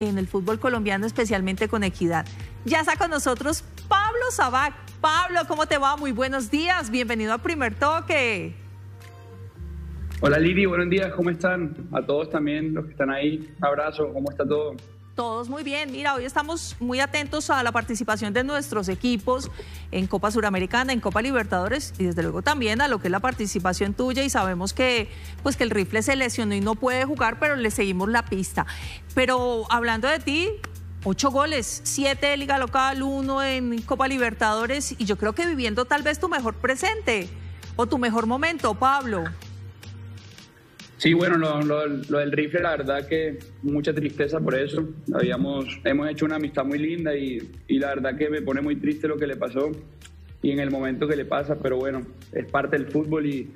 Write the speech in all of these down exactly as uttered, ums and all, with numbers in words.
en el fútbol colombiano, especialmente con Equidad. Ya está con nosotros Pablo Sabbag. Pablo, ¿cómo te va? Muy buenos días, bienvenido a Primer Toque. Hola Lili, buenos días, ¿cómo están? A todos también los que están ahí, abrazo, ¿cómo está todo? Todos muy bien, mira, hoy estamos muy atentos a la participación de nuestros equipos en Copa Suramericana, en Copa Libertadores y desde luego también a lo que es la participación tuya, y sabemos que, pues, que el Rifle se lesionó y no puede jugar, pero le seguimos la pista. Pero hablando de ti, ocho goles, siete de Liga Local, uno en Copa Libertadores, y yo creo que viviendo tal vez tu mejor presente o tu mejor momento, Pablo. Sí, bueno, lo, lo, lo del Rifle, la verdad que mucha tristeza por eso. Habíamos, hemos hecho una amistad muy linda y, y la verdad que me pone muy triste lo que le pasó y en el momento que le pasa, pero bueno, es parte del fútbol y,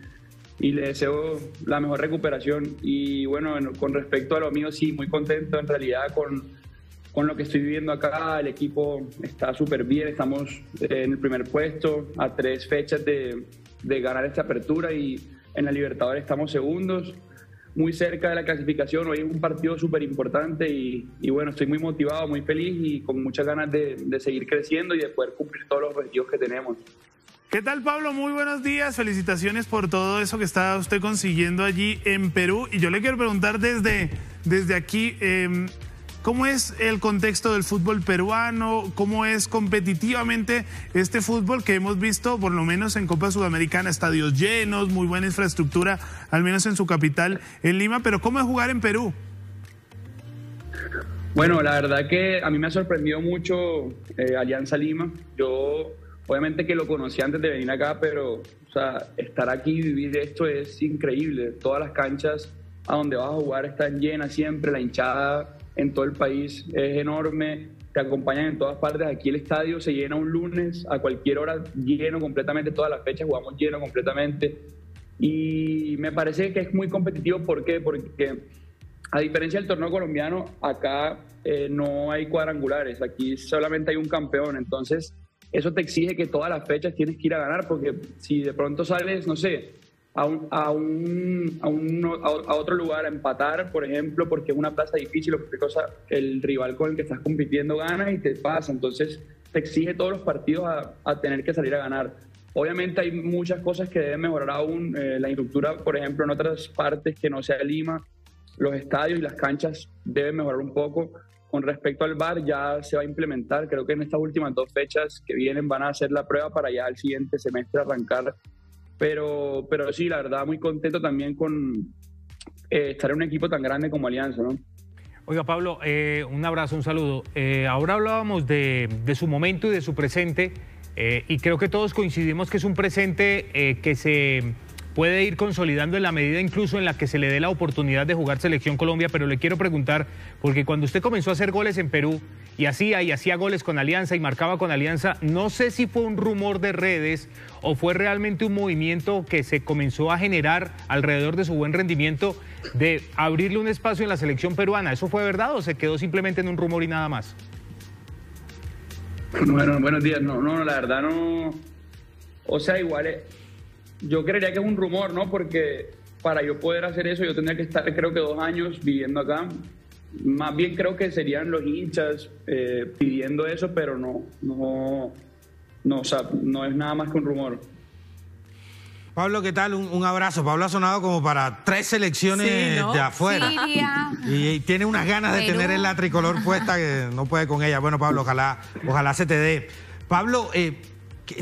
y le deseo la mejor recuperación. Y bueno, con respecto a lo mío, sí, muy contento en realidad con, con lo que estoy viviendo acá. El equipo está súper bien, estamos en el primer puesto a tres fechas de, de ganar esta apertura y en la Libertadores estamos segundos, muy cerca de la clasificación. Hoy es un partido súper importante y, y bueno, estoy muy motivado, muy feliz y con muchas ganas de, de seguir creciendo y de poder cumplir todos los objetivos que tenemos. ¿Qué tal, Pablo? Muy buenos días, felicitaciones por todo eso que está usted consiguiendo allí en Perú, y yo le quiero preguntar desde, desde aquí, eh, ¿cómo es el contexto del fútbol peruano? ¿Cómo es competitivamente este fútbol que hemos visto, por lo menos en Copa Sudamericana, estadios llenos, muy buena infraestructura, al menos en su capital, en Lima, pero cómo es jugar en Perú? Bueno, la verdad que a mí me ha sorprendido mucho eh, Alianza Lima. Yo obviamente que lo conocí antes de venir acá, pero o sea, estar aquí y vivir esto es increíble. Todas las canchas a donde vas a jugar están llenas siempre, la hinchada en todo el país es enorme, te acompañan en todas partes. Aquí el estadio se llena un lunes a cualquier hora, lleno completamente, todas las fechas jugamos lleno completamente, y me parece que es muy competitivo. ¿Por qué? Porque a diferencia del torneo colombiano, acá eh, no hay cuadrangulares, aquí solamente hay un campeón, entonces eso te exige que todas las fechas tienes que ir a ganar, porque si de pronto sales, no sé, A, un, a, un, a, un, a otro lugar a empatar, por ejemplo, porque es una plaza difícil o cualquier cosa, el rival con el que estás compitiendo gana y te pasa, entonces te exige todos los partidos a, a tener que salir a ganar. Obviamente hay muchas cosas que deben mejorar aún, eh, la infraestructura, por ejemplo, en otras partes que no sea Lima, los estadios y las canchas deben mejorar un poco. Con respecto al V A R, ya se va a implementar, creo que en estas últimas dos fechas que vienen van a hacer la prueba para ya el siguiente semestre arrancar. Pero, pero sí, la verdad, muy contento también con eh, estar en un equipo tan grande como Alianza, ¿no? Oiga, Pablo, eh, un abrazo, un saludo. Eh, ahora hablábamos de, de su momento y de su presente, eh, y creo que todos coincidimos que es un presente eh, que se puede ir consolidando en la medida incluso en la que se le dé la oportunidad de jugar Selección Colombia, pero le quiero preguntar, porque cuando usted comenzó a hacer goles en Perú, y hacía y hacía goles con Alianza y marcaba con Alianza, no sé si fue un rumor de redes o fue realmente un movimiento que se comenzó a generar alrededor de su buen rendimiento de abrirle un espacio en la selección peruana. ¿Eso fue verdad o se quedó simplemente en un rumor y nada más? Bueno, buenos días. No, no, la verdad no. O sea, igual es... yo creería que es un rumor, ¿no? Porque para yo poder hacer eso yo tendría que estar creo que dos años viviendo acá. Más bien creo que serían los hinchas eh, pidiendo eso, pero no, no, no, o sea, no es nada más que un rumor. Pablo, ¿qué tal? Un, un abrazo. Pablo ha sonado como para tres selecciones sí, ¿no? de afuera. Siria. Y, y tiene unas ganas de Perú. Tener en la tricolor puesta que no puede con ella. Bueno, Pablo, ojalá, ojalá se te dé. Pablo, eh,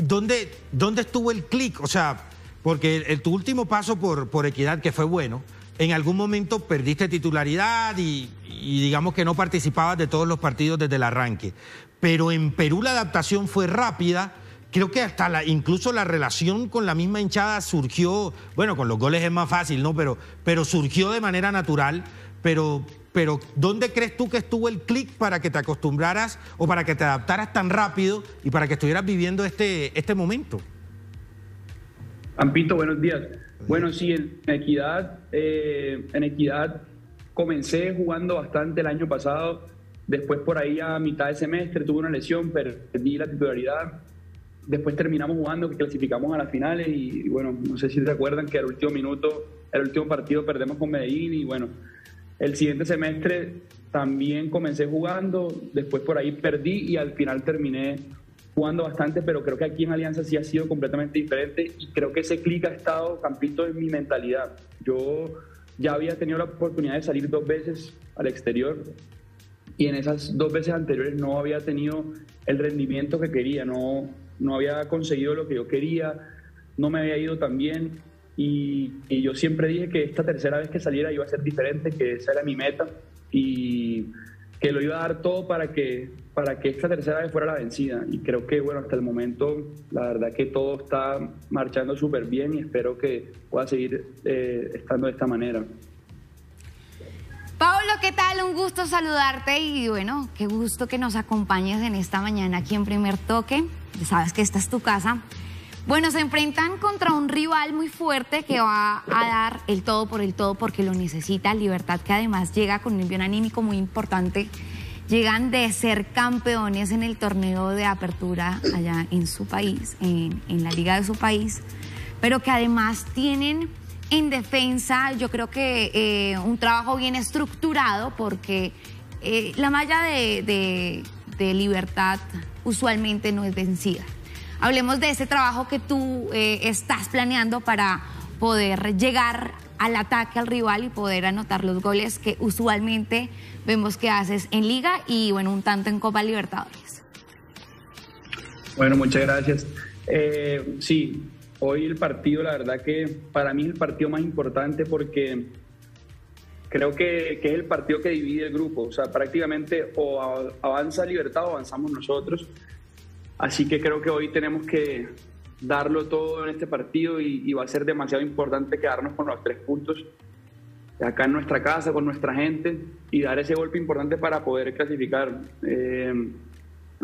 ¿dónde, dónde estuvo el clic? O sea, porque el, el, tu último paso por, por Equidad, que fue bueno, en algún momento perdiste titularidad y, y digamos que no participabas de todos los partidos desde el arranque. Pero en Perú la adaptación fue rápida. Creo que hasta la, incluso la relación con la misma hinchada surgió, bueno, con los goles es más fácil, ¿no? Pero, pero surgió de manera natural. Pero, pero ¿dónde crees tú que estuvo el clic para que te acostumbraras o para que te adaptaras tan rápido y para que estuvieras viviendo este, este momento? Ampito, buenos días. Bueno, sí, en Equidad, eh, en Equidad comencé jugando bastante el año pasado, después por ahí a mitad de semestre tuve una lesión, perdí la titularidad, después terminamos jugando, clasificamos a las finales y, y bueno, no sé si recuerdan que al último minuto, el último partido perdemos con Medellín y bueno, el siguiente semestre También comencé jugando, después por ahí perdí y al final terminé jugando bastante, pero creo que aquí en Alianza sí ha sido completamente diferente y creo que ese clic ha estado, Campito, en mi mentalidad. Yo ya había tenido la oportunidad de salir dos veces al exterior y en esas dos veces anteriores no había tenido el rendimiento que quería, no, no había conseguido lo que yo quería, no me había ido tan bien y, y yo siempre dije que esta tercera vez que saliera iba a ser diferente, que esa era mi meta y que lo iba a dar todo para que, para que esta tercera vez fuera la vencida. Y creo que, bueno, hasta el momento, la verdad que todo está marchando súper bien y espero que pueda seguir eh, estando de esta manera. Pablo, ¿qué tal? Un gusto saludarte y, bueno, qué gusto que nos acompañes en esta mañana aquí en Primer Toque. Ya sabes que esta es tu casa. Bueno, se enfrentan contra un rival muy fuerte que va a dar el todo por el todo porque lo necesita. Libertad, que además llega con un envío anímico muy importante. Llegan de ser campeones en el torneo de apertura allá en su país, en, en la liga de su país, pero que además tienen en defensa, yo creo que eh, un trabajo bien estructurado porque eh, la malla de, de, de Libertad usualmente no es vencida. Hablemos de ese trabajo que tú eh, estás planeando para poder llegar al ataque al rival y poder anotar los goles que usualmente vemos que haces en Liga y, bueno, un tanto en Copa Libertadores. Bueno, muchas gracias. Eh, sí, hoy el partido, la verdad que para mí es el partido más importante porque creo que, que es el partido que divide el grupo. O sea, prácticamente o avanza Libertad o avanzamos nosotros. Así que creo que hoy tenemos que darlo todo en este partido y, y va a ser demasiado importante quedarnos con los tres puntos acá en nuestra casa, con nuestra gente y dar ese golpe importante para poder clasificar. Eh,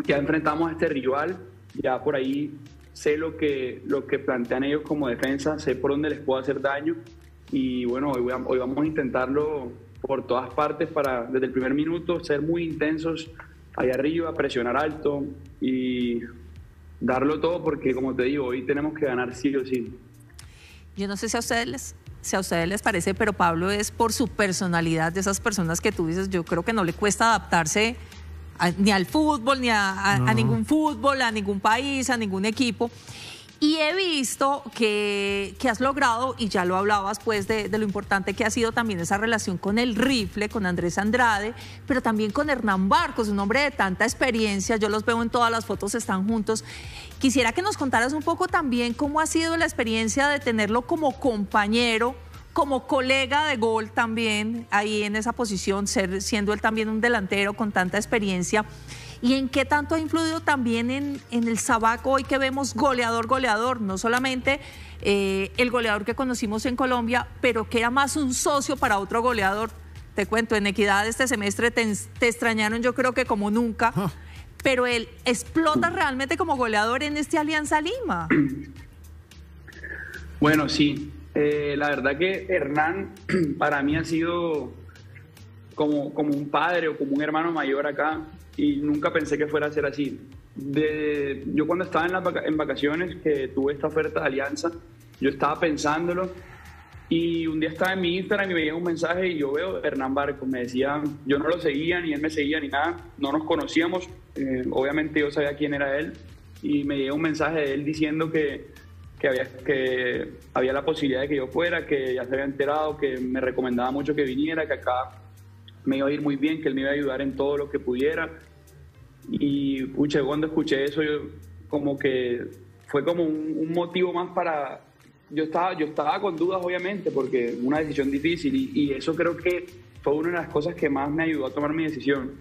ya enfrentamos a este rival, ya por ahí sé lo que, lo que plantean ellos como defensa, sé por dónde les puedo hacer daño y bueno, hoy, voy a, hoy vamos a intentarlo por todas partes para desde el primer minuto ser muy intensos allá arriba, presionar alto y darlo todo porque, como te digo, hoy tenemos que ganar sí o sí. Yo no sé si a ustedes les, si a ustedes les parece, pero Pablo es por su personalidad de esas personas que tú dices, yo creo que no le cuesta adaptarse a, ni al fútbol, ni a, a, no. a ningún fútbol, a ningún país, a ningún equipo. Y he visto que, que has logrado, y ya lo hablabas pues de, de lo importante que ha sido también esa relación con el rifle, con Andrés Andrade, pero también con Hernán Barcos, un hombre de tanta experiencia, yo los veo en todas las fotos, están juntos. Quisiera que nos contaras un poco también cómo ha sido la experiencia de tenerlo como compañero, como colega de gol también, ahí en esa posición, ser, siendo él también un delantero con tanta experiencia. ¿Y en qué tanto ha influido también en, en el Sabbag hoy que vemos goleador, goleador? No solamente eh, el goleador que conocimos en Colombia, pero que era más un socio para otro goleador. Te cuento, en Equidad este semestre te, te extrañaron yo creo que como nunca, ah. pero él explota realmente como goleador en este Alianza Lima. Bueno, sí, eh, la verdad que Hernán para mí ha sido como, como un padre o como un hermano mayor acá. Y nunca pensé que fuera a ser así. De, yo cuando estaba en, la, en vacaciones, que tuve esta oferta de Alianza, yo estaba pensándolo y un día estaba en mi Instagram y me llega un mensaje y yo veo Hernán Barcos, me decía, yo no lo seguía, ni él me seguía, ni nada, no nos conocíamos, eh, obviamente yo sabía quién era él y me llega un mensaje de él diciendo que, que, había, que había la posibilidad de que yo fuera, que ya se había enterado, que me recomendaba mucho que viniera, que acá me iba a ir muy bien, que él me iba a ayudar en todo lo que pudiera. Y pucha, cuando escuché eso, yo como que fue como un, un motivo más para... Yo estaba, yo estaba con dudas, obviamente, porque una decisión difícil y, y eso creo que fue una de las cosas que más me ayudó a tomar mi decisión.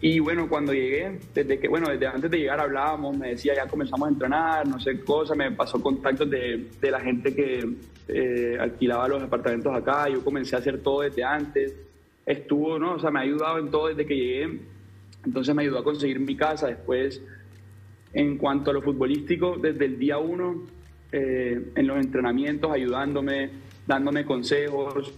Y bueno, cuando llegué, desde que bueno desde antes de llegar hablábamos, me decía, ya comenzamos a entrenar, no sé cosas, me pasó contactos de, de la gente que eh, alquilaba los apartamentos acá, yo comencé a hacer todo desde antes. Estuvo, ¿no? O sea, me ha ayudado en todo desde que llegué, entonces me ayudó a conseguir mi casa. Después, en cuanto a lo futbolístico, desde el día uno, eh, en los entrenamientos, ayudándome, dándome consejos.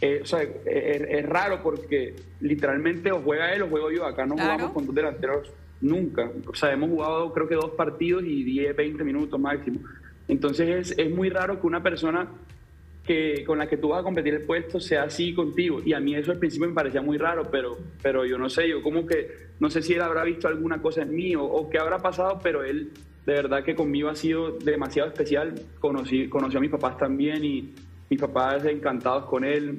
Eh, o sea, es, es raro porque literalmente o juega él o juego yo. Acá no jugamos claro. con dos delanteros nunca. O sea, hemos jugado creo que dos partidos y diez, veinte minutos máximo. Entonces es, es muy raro que una persona que con la que tú vas a competir el puesto sea así contigo. Y a mí eso al principio me parecía muy raro, pero, pero yo no sé, yo como que no sé si él habrá visto alguna cosa en mí o, o qué habrá pasado, pero él de verdad que conmigo ha sido demasiado especial. Conocí, conocí a mis papás también y mis papás encantados con él.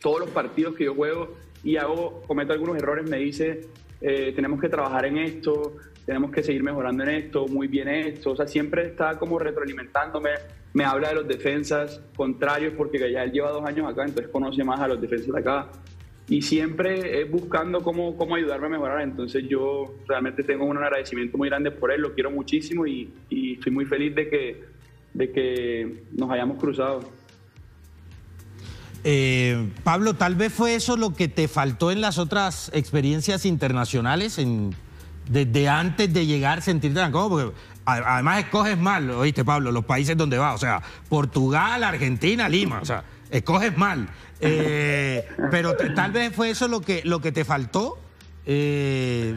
Todos los partidos que yo juego y hago, cometo algunos errores, me dice, eh, tenemos que trabajar en esto, tenemos que seguir mejorando en esto, muy bien esto. O sea, siempre está como retroalimentándome. Me habla de los defensas contrarios porque ya él lleva dos años acá, entonces conoce más a los defensas de acá. Y siempre es buscando cómo, cómo ayudarme a mejorar. Entonces yo realmente tengo un agradecimiento muy grande por él, lo quiero muchísimo y, y estoy muy feliz de que, de que nos hayamos cruzado. Eh, Pablo, tal vez fue eso lo que te faltó en las otras experiencias internacionales, en, desde antes de llegar, sentirte tan cómodo, porque además escoges mal, oíste, Pablo, los países donde vas, o sea, Portugal, Argentina, Lima, o sea, escoges mal. Eh, pero tal vez fue eso lo que, lo que te faltó, eh,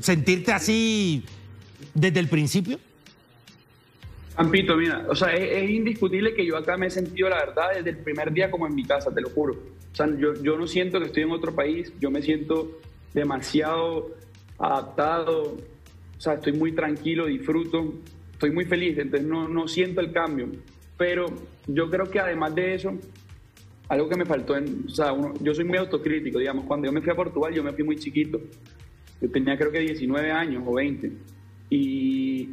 sentirte así desde el principio. Campito, mira, o sea, es, es indiscutible que yo acá me he sentido, la verdad, desde el primer día como en mi casa, te lo juro. O sea, yo, yo no siento que estoy en otro país, yo me siento demasiado adaptado, o sea, estoy muy tranquilo, disfruto, estoy muy feliz, entonces no, no siento el cambio. Pero yo creo que además de eso, algo que me faltó, en, o sea, uno, yo soy muy autocrítico, digamos, cuando yo me fui a Portugal, yo me fui muy chiquito, yo tenía creo que diecinueve años o veinte, y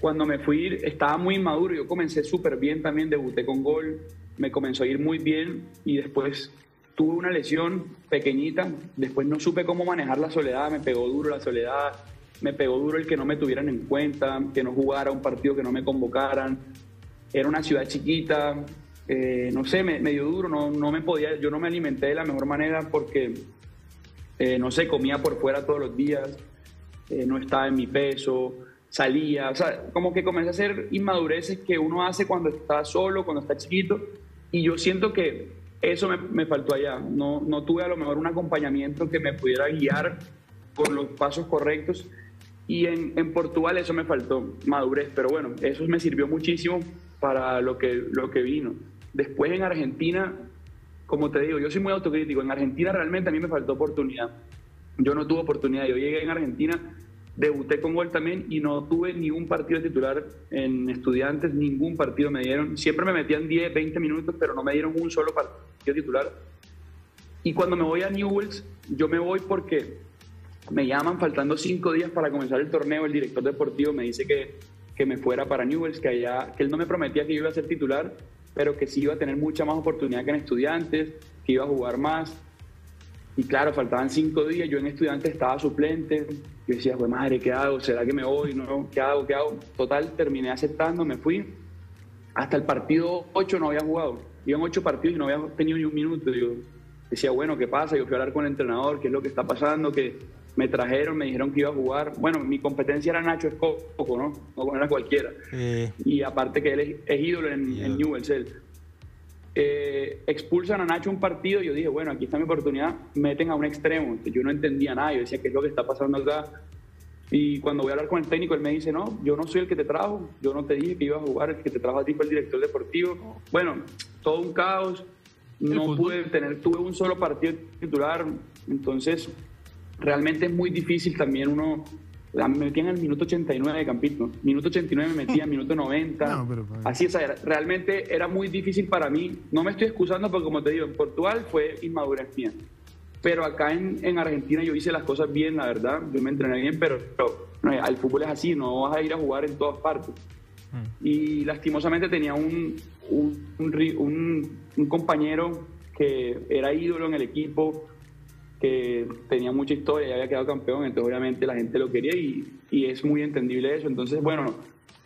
cuando me fui estaba muy inmaduro, yo comencé súper bien también, debuté con gol, me comenzó a ir muy bien y después tuve una lesión pequeñita, después no supe cómo manejar la soledad, me pegó duro la soledad, me pegó duro el que no me tuvieran en cuenta, que no jugara un partido, que no me convocaran, era una ciudad chiquita, eh, no sé, me, me dio duro, no, no me podía, yo no me alimenté de la mejor manera porque, eh, no sé, comía por fuera todos los días, eh, no estaba en mi peso, salía, o sea, como que comencé a hacer inmadureces que uno hace cuando está solo, cuando está chiquito, y yo siento que eso me, me faltó allá, no, no tuve a lo mejor un acompañamiento que me pudiera guiar por los pasos correctos, y en, en Portugal eso me faltó, madurez, pero bueno, eso me sirvió muchísimo para lo que, lo que vino. Después en Argentina, como te digo, yo soy muy autocrítico, en Argentina realmente a mí me faltó oportunidad, yo no tuve oportunidad, yo llegué en Argentina, debuté con gol también y no tuve ningún partido titular en Estudiantes, ningún partido me dieron. Siempre me metían diez, veinte minutos, pero no me dieron un solo partido titular. Y cuando me voy a Newell's, yo me voy porque me llaman faltando cinco días para comenzar el torneo. El director deportivo me dice que, que me fuera para Newell's, que, allá, que él no me prometía que yo iba a ser titular, pero que sí iba a tener mucha más oportunidad que en Estudiantes, que iba a jugar más. Y claro, faltaban cinco días, yo en Estudiantes estaba suplente, yo decía, pues madre, ¿qué hago? ¿Será que me voy? No, ¿qué hago? ¿Qué hago? Total, terminé aceptando, me fui. Hasta el partido ocho no había jugado, iban ocho partidos y no había tenido ni un minuto. Yo decía, bueno, ¿qué pasa? Yo fui a hablar con el entrenador, ¿qué es lo que está pasando? Que me trajeron, me dijeron que iba a jugar. Bueno, mi competencia era Nacho Escobo, ¿no? No era cualquiera. Eh. Y aparte que él es, es ídolo en, en Newell's. Eh, expulsan a Nacho un partido, yo dije, bueno, aquí está mi oportunidad, meten a un extremo. Yo no entendía nada, yo decía, ¿qué es lo que está pasando acá? Y cuando voy a hablar con el técnico, él me dice, no, yo no soy el que te trajo, yo no te dije que iba a jugar, el que te trajo a ti fue el director deportivo. Bueno, todo un caos, no pude tener, tuve un solo partido titular, entonces realmente es muy difícil también uno. Me metían al minuto ochenta y nueve de Campito, minuto ochenta y nueve me metían, minuto noventa, no, pero, pero, así es, realmente era muy difícil para mí, no me estoy excusando porque como te digo, en Portugal fue inmadurez mía, pero acá en, en Argentina yo hice las cosas bien, la verdad, yo me entrené bien, pero, pero no, el fútbol es así, no vas a ir a jugar en todas partes, mm. Y lastimosamente tenía un, un, un, un, un compañero que era ídolo en el equipo, que tenía mucha historia y había quedado campeón, entonces obviamente la gente lo quería y, y es muy entendible eso. Entonces, bueno,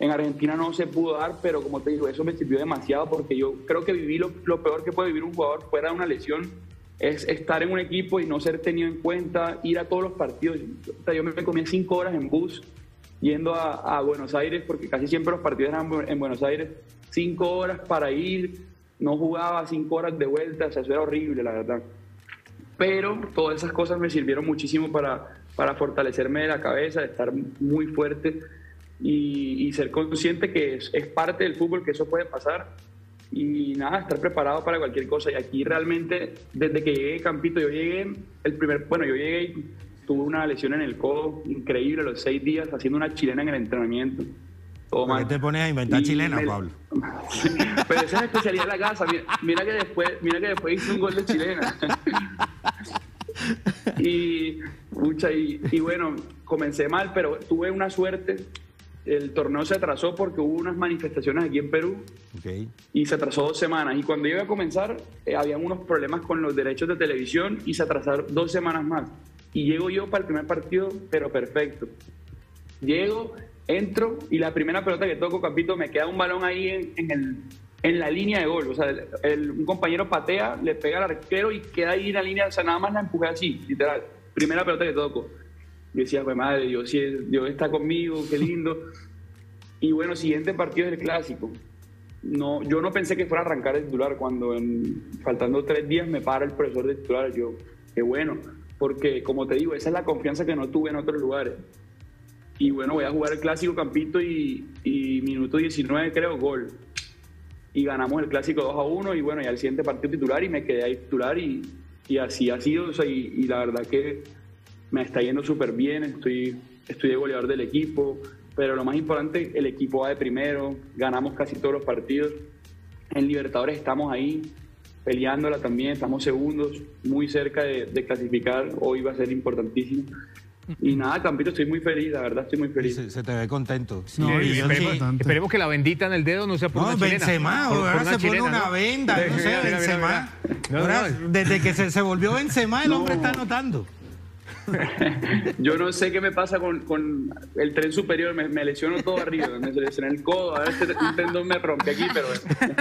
en Argentina no se pudo dar, pero como te digo, eso me sirvió demasiado porque yo creo que viví lo, lo peor que puede vivir un jugador fuera de una lesión, es estar en un equipo y no ser tenido en cuenta, ir a todos los partidos. O sea, yo me comía cinco horas en bus yendo a, a Buenos Aires, porque casi siempre los partidos eran en Buenos Aires, cinco horas para ir, no jugaba, cinco horas de vuelta, o sea, eso era horrible, la verdad. Pero todas esas cosas me sirvieron muchísimo para, para fortalecerme de la cabeza, estar muy fuerte y, y ser consciente que es, es parte del fútbol, que eso puede pasar y nada, estar preparado para cualquier cosa. Y aquí realmente, desde que llegué, Campito, yo llegué, el primer, bueno, yo llegué y tuve una lesión en el codo increíble los seis días haciendo una chilena en el entrenamiento. ¿Por qué te pones a inventar chilena, me... Pablo? Pero esa es la especialidad de la casa. Mira, mira que después, mira que después hice un gol de chilena. Y, pucha, y, y bueno, comencé mal, pero tuve una suerte. El torneo se atrasó porque hubo unas manifestaciones aquí en Perú, okay, y se atrasó dos semanas. Y cuando iba a comenzar, eh, habían unos problemas con los derechos de televisión y se atrasaron dos semanas más. Y llego yo para el primer partido, pero perfecto. Llego, entro y la primera pelota que toco, Campito, me queda un balón ahí en, en, el, en la línea de gol. O sea, el, el, un compañero patea, le pega al arquero y queda ahí en la línea. O sea, nada más la empujé así, literal. Primera pelota que toco. Yo decía, pues madre, Dios, Dios está conmigo, qué lindo. Y bueno, siguiente partido es el Clásico. No, yo no pensé que fuera a arrancar el titular cuando, en, faltando tres días, me para el profesor de titular. Yo, qué bueno, porque como te digo, esa es la confianza que no tuve en otros lugares. Y bueno, voy a jugar el Clásico, Campito, y, y minuto diecinueve, creo, gol. Y ganamos el Clásico dos a uno, y bueno, ya el siguiente partido titular, y me quedé ahí titular, y, y así ha sido. O sea, y, y la verdad que me está yendo súper bien, estoy, estoy de goleador del equipo, pero lo más importante, el equipo va de primero, ganamos casi todos los partidos. En Libertadores estamos ahí, peleándola también, estamos segundos, muy cerca de, de clasificar, hoy va a ser importantísimo. Y nada, Campito, estoy muy feliz, la verdad, estoy muy feliz. Se, se te ve contento. No, y esperemos, sí, esperemos que la bendita en el dedo no sea por no, una chilena. Benzema, por, por ahora una se chilena, pone una ¿no? venda, no sé, Benzema. No, ahora, no. Desde que se, se volvió Benzema, el no. hombre está anotando. Yo no sé qué me pasa con, con el tren superior, me, me lesiono todo arriba, me lesioné el codo, a ver si un tendón me rompe aquí, pero bueno.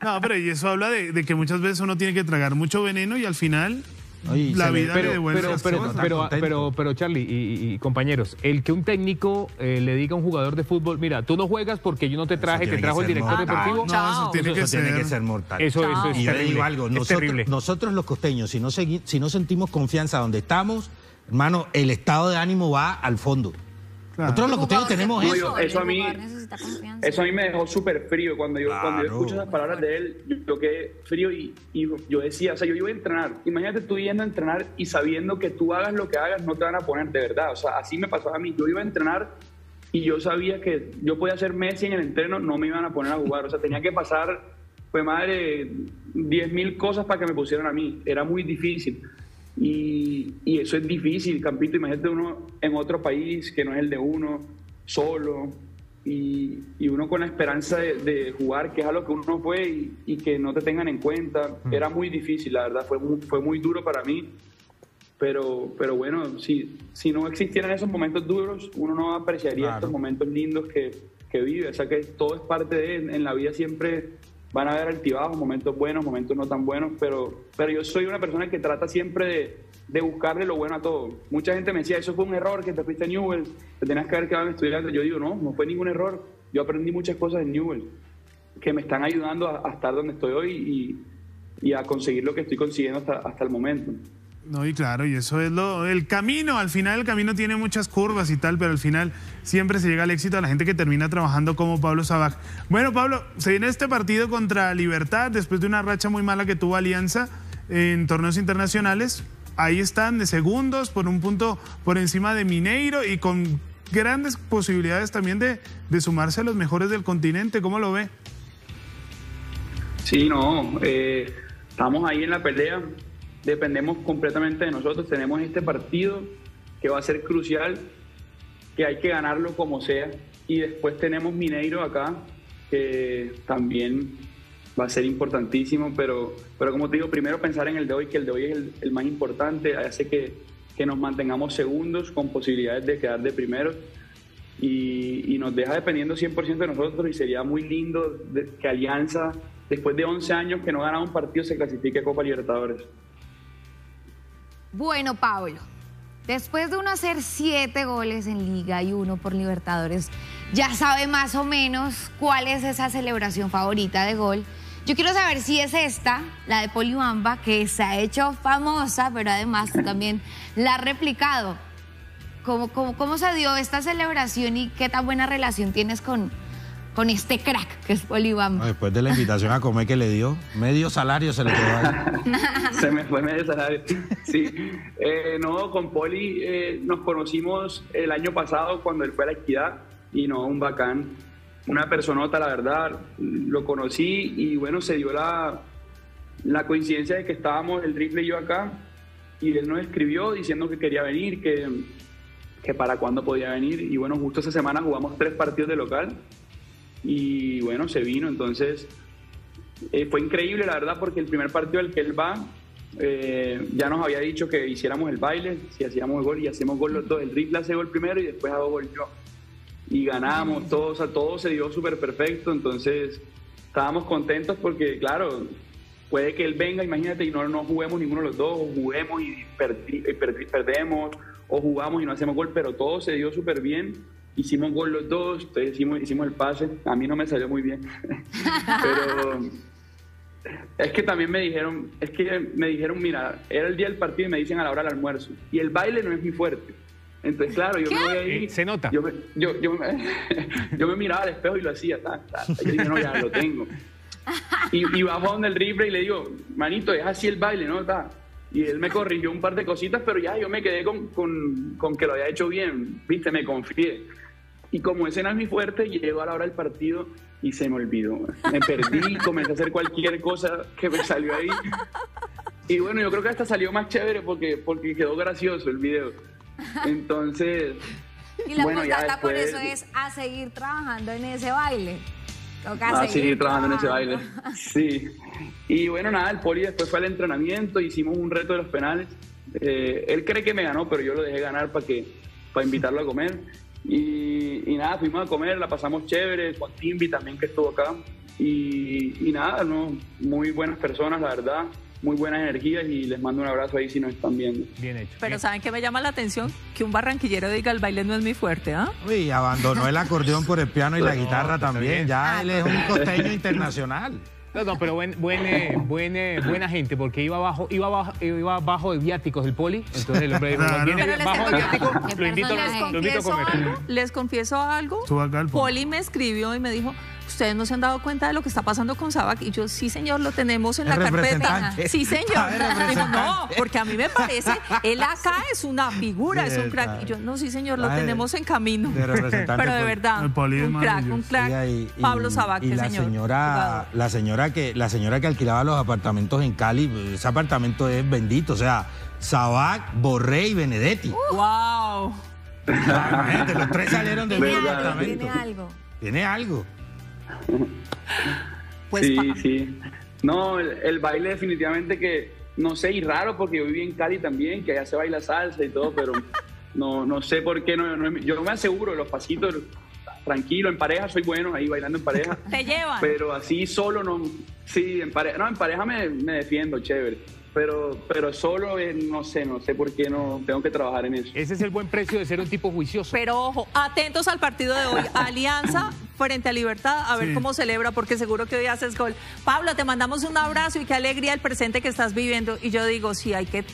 No, pero y eso habla de, de que muchas veces uno tiene que tragar mucho veneno y al final Ay, la vida le devuelve pero, pero, pero, pero, pero, pero, pero Charlie y, y compañeros, el que un técnico eh, le diga a un jugador de fútbol, mira, tú no juegas porque yo no te traje, te trajo el director mortal. deportivo. No, eso tiene, eso, que, eso ser. tiene que ser mortal. Eso, eso es y terrible, yo digo algo, nosotros, nosotros los costeños, si no, segui, si no sentimos confianza donde estamos, hermano, el estado de ánimo va al fondo. Claro. Nosotros los costeños tenemos eso. Yo, eso, a mí, eso a mí me dejó súper frío. Cuando yo, claro. cuando yo escucho esas palabras de él, yo quedé frío y, y yo decía, o sea, yo iba a entrenar. Imagínate tú yendo a entrenar y sabiendo que tú hagas lo que hagas, no te van a poner, de verdad. O sea, así me pasaba a mí. Yo iba a entrenar y yo sabía que yo podía ser Messi en el entreno, no me iban a poner a jugar. O sea, tenía que pasar, pues madre, diez mil cosas para que me pusieran a mí. Era muy difícil. Y, y eso es difícil, Campito, imagínate uno en otro país que no es el de uno, solo, y, y uno con la esperanza de, de jugar, que es a lo que uno fue, y, y que no te tengan en cuenta. Era muy difícil, la verdad, fue muy, fue muy duro para mí, pero, pero bueno, si, si no existieran esos momentos duros, uno no apreciaría claro. estos momentos lindos que, que vive, o sea que todo es parte de, en la vida siempre van a haber altibajos, momentos buenos, momentos no tan buenos, pero, pero yo soy una persona que trata siempre de, de buscarle lo bueno a todo. Mucha gente me decía, eso fue un error, que te fuiste a Newell's, te tenías que haber quedado en Estudiantes. Yo digo, no, no fue ningún error. Yo aprendí muchas cosas en Newell's que me están ayudando a, a estar donde estoy hoy y, y a conseguir lo que estoy consiguiendo hasta, hasta el momento. No, y claro, y eso es lo, el camino, al final el camino tiene muchas curvas y tal, pero al final siempre se llega al éxito a la gente que termina trabajando como Pablo Sabbag. Bueno, Pablo, se viene este partido contra Libertad, después de una racha muy mala que tuvo Alianza en torneos internacionales, ahí están de segundos, por un punto por encima de Mineiro y con grandes posibilidades también de, de sumarse a los mejores del continente. ¿Cómo lo ve? Sí, no, eh, estamos ahí en la pelea. Dependemos completamente de nosotros, tenemos este partido que va a ser crucial, que hay que ganarlo como sea, y después tenemos Mineiro acá, que también va a ser importantísimo, pero, pero como te digo, primero pensar en el de hoy, que el de hoy es el, el más importante, hace que, que nos mantengamos segundos con posibilidades de quedar de primeros, y, y nos deja dependiendo cien por ciento de nosotros, y sería muy lindo que Alianza, después de once años que no ganaba un partido, se clasifique a Copa Libertadores. Bueno, Pablo, después de uno hacer siete goles en Liga y uno por Libertadores, ya sabe más o menos cuál es esa celebración favorita de gol. Yo quiero saber si es esta, la de Polibamba, que se ha hecho famosa, pero además tú también la has replicado. ¿Cómo, cómo, cómo se dio esta celebración y qué tan buena relación tienes con, con este crack que es Polibamba. Después de la invitación a comer que le dio, medio salario se le quedó ahí. Se me fue medio salario, sí. Eh, no, con Poli eh, nos conocimos el año pasado cuando él fue a la Equidad y no, un bacán, una personota, la verdad. Lo conocí y bueno, se dio la, la coincidencia de que estábamos el Rifle y yo acá y él nos escribió diciendo que quería venir, que, que para cuándo podía venir y bueno, justo esa semana jugamos tres partidos de local. Y bueno, se vino, entonces eh, fue increíble la verdad porque el primer partido al que él va eh, ya nos había dicho que hiciéramos el baile, si hacíamos el gol y hacemos gol los dos, el Rifle hace gol primero y después hago gol yo y ganamos todos, o sea, todo se dio súper perfecto, entonces estábamos contentos porque claro, puede que él venga, imagínate, y no, no juguemos ninguno de los dos, o juguemos y, perdi, y perdi, perdemos o jugamos y no hacemos gol, pero todo se dio súper bien. Hicimos gol los dos, entonces hicimos, hicimos el pase. A mí no me salió muy bien. Pero es que también me dijeron, es que me dijeron, mira, era el día del partido y me dicen a la hora del almuerzo. Y el baile no es muy fuerte. Entonces, claro, yo ¿Qué? me voy a ir. Se nota. Yo me, yo, yo, me, yo me miraba al espejo y lo hacía. Ta, ta, ta, yo dije, no, ya lo tengo. Y, y bajo donde el Rifle y le digo, manito, es así el baile, ¿no? Ta. Y él me corrigió un par de cositas, pero ya yo me quedé con, con, con que lo había hecho bien. Viste, me confié. Y como ese no es mi fuerte, llego a la hora del partido y se me olvidó. Me perdí, comencé a hacer cualquier cosa que me salió ahí. Y bueno, yo creo que hasta salió más chévere porque, porque quedó gracioso el video. Entonces, y la bueno, ya después... por eso es a seguir trabajando en ese baile. Toca a seguir, seguir trabajando, trabajando en ese baile. Sí. Y bueno, nada, el Poli después fue al entrenamiento, hicimos un reto de los penales. Eh, él cree que me ganó, pero yo lo dejé ganar para que, para invitarlo a comer. Y, y nada, fuimos a comer, la pasamos chévere, con Timbi también que estuvo acá y, y nada, no, muy buenas personas la verdad, muy buenas energías y les mando un abrazo ahí si nos están viendo. Bien hecho. Pero bien. ¿Saben qué me llama la atención? Que un barranquillero diga el baile no es mi fuerte, ¿ah? ¿eh? Y abandonó el acordeón por el piano y no, la guitarra también, ya él es un costeño internacional. No, no, pero buen, buen, eh, buen, eh, buena gente, porque iba bajo, iba bajo, iba bajo de viáticos el Poli, entonces el hombre dijo, claro, viene pero bajo de viáticos, lo invito, lo invito a comer. Algo, les confieso algo, el Poli me escribió y me dijo, ustedes no se han dado cuenta de lo que está pasando con Sabbag, y yo, sí señor, lo tenemos en la carpeta. Sí señor. Dijo, no, porque a mí me parece, él acá es una figura, sí, es un crack. Padre. Y yo, no, sí señor, lo padre. tenemos en camino. De pero de verdad, un crack, un crack. Y, y, Pablo Sabbag, el señor. Señora, la señora que la señora que alquilaba los apartamentos en Cali, ese apartamento es bendito, o sea, Sabbag, Borré y Benedetti. Uh, ¡Wow! Realmente, los tres salieron del mismo apartamento. Tiene algo. Tiene algo. Pues, sí, sí. No, el, el baile definitivamente que, no sé, y raro porque yo viví en Cali también, que allá se baila salsa y todo, pero no, no sé por qué. No, no, yo me aseguro, los pasitos... Tranquilo, en pareja soy bueno, ahí bailando en pareja. ¿Te llevan? Pero así solo no... Sí, en pareja, no, en pareja me, me defiendo, chévere. Pero, pero solo eh, no sé, no sé por qué no tengo que trabajar en eso. Ese es el buen precio de ser un tipo juicioso. Pero ojo, atentos al partido de hoy. Alianza frente a Libertad, a ver sí. cómo celebra, porque seguro que hoy haces gol. Pablo, te mandamos un abrazo y qué alegría el presente que estás viviendo. Y yo digo, sí, hay que...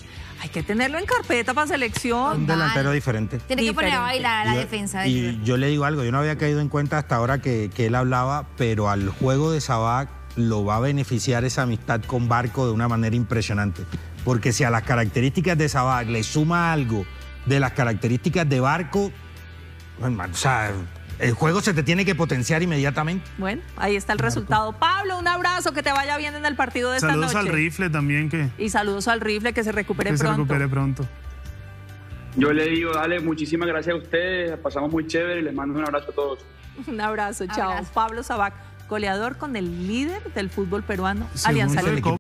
Hay que tenerlo en carpeta para selección. Un delantero diferente. Tiene que poner a bailar a la defensa. Y yo le digo algo, yo no había caído en cuenta hasta ahora que, que él hablaba, pero al juego de Sabbag lo va a beneficiar esa amistad con Barco de una manera impresionante. Porque si a las características de Sabbag le suma algo de las características de Barco, o sea, el juego se te tiene que potenciar inmediatamente. Bueno, ahí está el resultado. Pablo, un abrazo, que te vaya bien en el partido de esta noche. Saludos al Rifle también. que Y saludos al Rifle, que se recupere pronto. Que se recupere pronto. Yo le digo, dale, muchísimas gracias a ustedes, pasamos muy chévere, les mando un abrazo a todos. Un abrazo, chao. Abrazo. Pablo Sabbag, goleador con el líder del fútbol peruano, Alianza Lima.